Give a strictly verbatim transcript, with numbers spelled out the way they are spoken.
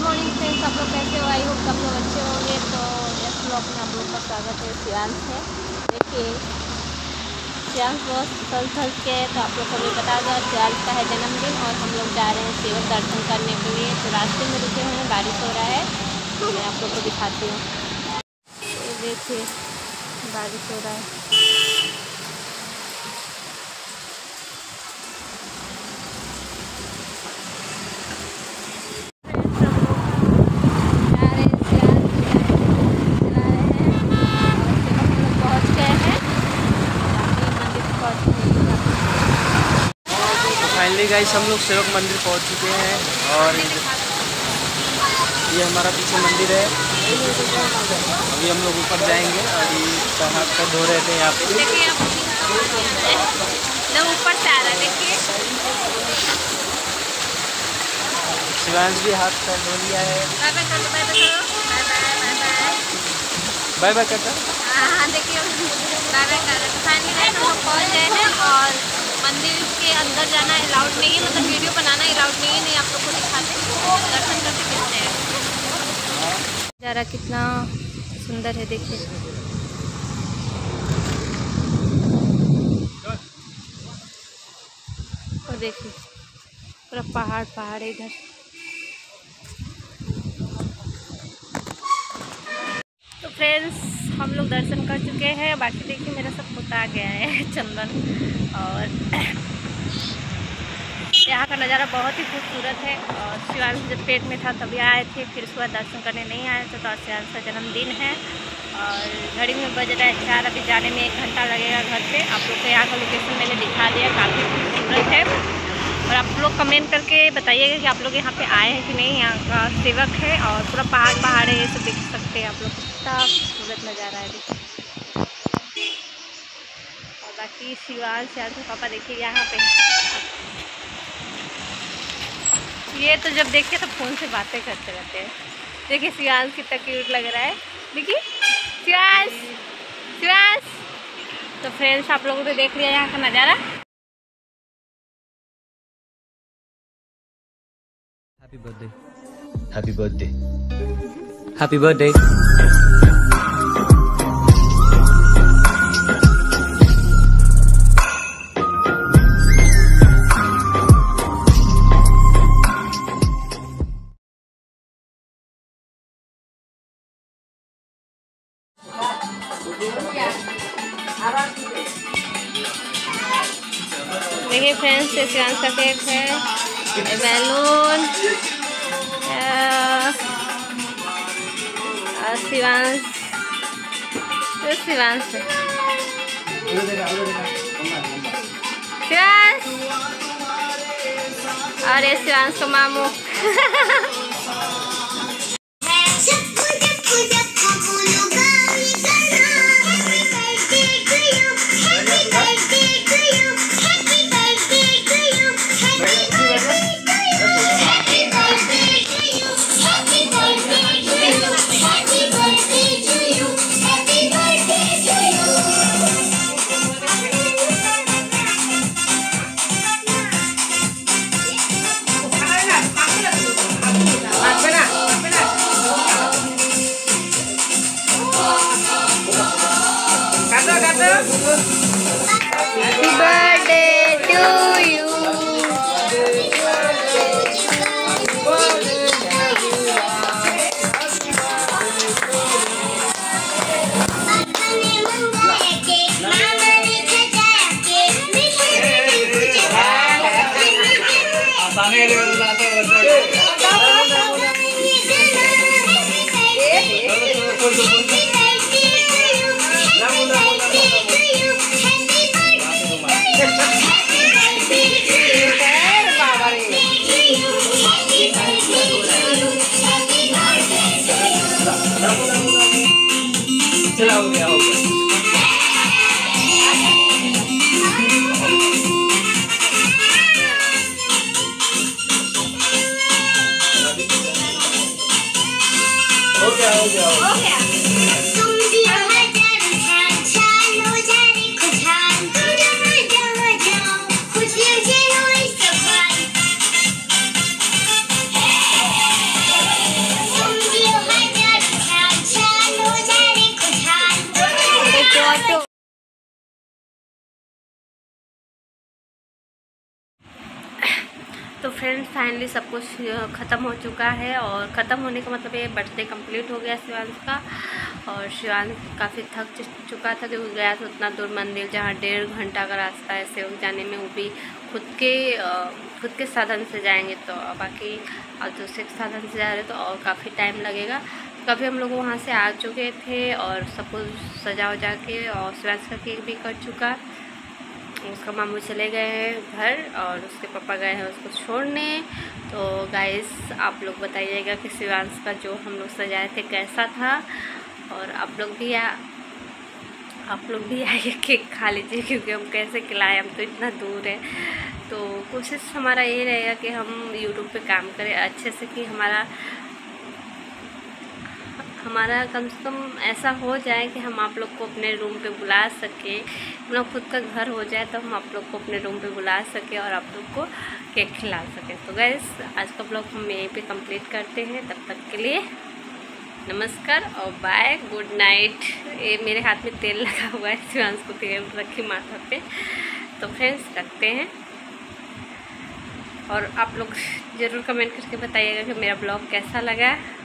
Good morning friends, आप लोग कैसे हो? आई होप आप लोग अच्छे होंगे। तो इस ब्लॉग में आप लोग का स्वागत है। श्यांश है, देखिए श्यांश बहुत थल थल के। तो आप लोग को भी बता दो, श्यांश का है जन्मदिन और हम लोग जा रहे हैं शिव दर्शन करने के लिए। तो रास्ते में रुके हुए हैं, बारिश हो रहा है। मैं आप लोग को दिखाती हूँ, देखिए बारिश हो रहा है। गाइस हम लोग सेवक मंदिर पहुंच चुके हैं और ये हमारा पीछे मंदिर है। अभी हम लोग ऊपर जाएंगे और ये हाथ पैर धो रहे थे यहाँ पे। ऊपर से आ रहा है, देखिए शिवांश भी हाथ पैर धो लिया है। बाय बाय काका, देखिए बाय बाय काका। और मंदिर के अंदर जाना अलाउड नहीं है, मतलब वीडियो बनाना अलाउड नहीं है। नहीं आप लोग को दिखाते हैं दर्शन करके कितने हैं। नज़ारा कितना सुंदर है, देखिए और देखिए पूरा पहाड़ पहाड़ है इधर। तो फ्रेंड्स हम लोग दर्शन कर चुके हैं, बाकी देखिए मेरा सब पोता गया है चंदन। और यहाँ का नज़ारा बहुत ही खूबसूरत है। और शिवांश जब पेट में था तभी आए थे, फिर उसके बाद दर्शन करने नहीं आए थे। तो आज शिवांश का जन्मदिन है और घड़ी में बज रहा है चार। अभी जाने में एक घंटा लगेगा घर पे। आप लोग को यहाँ का लोकेशन मैंने दिखा दिया, काफ़ी खूबसूरत है। और आप लोग कमेंट करके बताइएगा कि आप लोग यहाँ पर आए हैं कि नहीं। यहाँ का सेवक है और पूरा पहाड़ पहाड़ है, ये सब देख सकते हैं आप लोग। कितना खूबसूरत नज़ारा है। बाकी शिवाल श्याल तो पापा देखिए यहाँ पे, ये तो जब देखिए तो फोन से बातें करते रहते हैं। देखिए श्याल कितना क्यूट लग रहा है, देखिए श्याल श्याल। तो फ्रेंड्स आप लोगों ने देख लिया यहाँ का नज़ारा। Happy birthday, happy birthday, happy birthday. देखिए फ्रेंड्स ये श्यांश का केक है, बैलून, और शिवांश शिवांश शिवांश और ये शिवांश का मामू। फाइनली सब कुछ ख़त्म हो चुका है और ख़त्म होने का मतलब ये बर्थडे कंप्लीट हो गया शिवांश का। और शिवांश काफ़ी थक चुका था क्योंकि गया था उतना दूर मंदिर, जहाँ डेढ़ घंटा का रास्ता है सेवक जाने में, वो भी खुद के खुद के साधन से जाएंगे तो, बाकी और दूसरे के साधन से जा रहे तो और काफ़ी टाइम लगेगा। कभी हम लोग वहाँ से आ चुके थे और सब कुछ सजा उजा के, और शिवांश का केक भी कट चुका। उसका मामू चले गए हैं घर और उसके पापा गए हैं उसको छोड़ने। तो गाइस आप लोग बताइएगा कि शिवांश का जो हम लोग सजाए थे कैसा था, और आप लोग भी आ, आप लोग भी आइए केक खा लीजिए क्योंकि हम कैसे खिलाएं, हम तो इतना दूर है। तो कोशिश हमारा ये रहेगा कि हम यूट्यूब पे काम करें अच्छे से, कि हमारा हमारा कम से कम ऐसा हो जाए कि हम आप लोग को अपने रूम पे बुला सके, अपना खुद का घर हो जाए तो हम आप लोग को अपने रूम पे बुला सके और आप लोग को केक खिला सके। तो गाइस आज का ब्लॉग हम यहीं पे कंप्लीट करते हैं, तब तक के लिए नमस्कार और बाय, गुड नाइट। ये मेरे हाथ में तेल लगा हुआ है, शिवांश को तेल रखी माथा पे। तो फ्रेंड्स रखते हैं, और आप लोग ज़रूर कमेंट करके बताइएगा कि मेरा ब्लॉग कैसा लगा।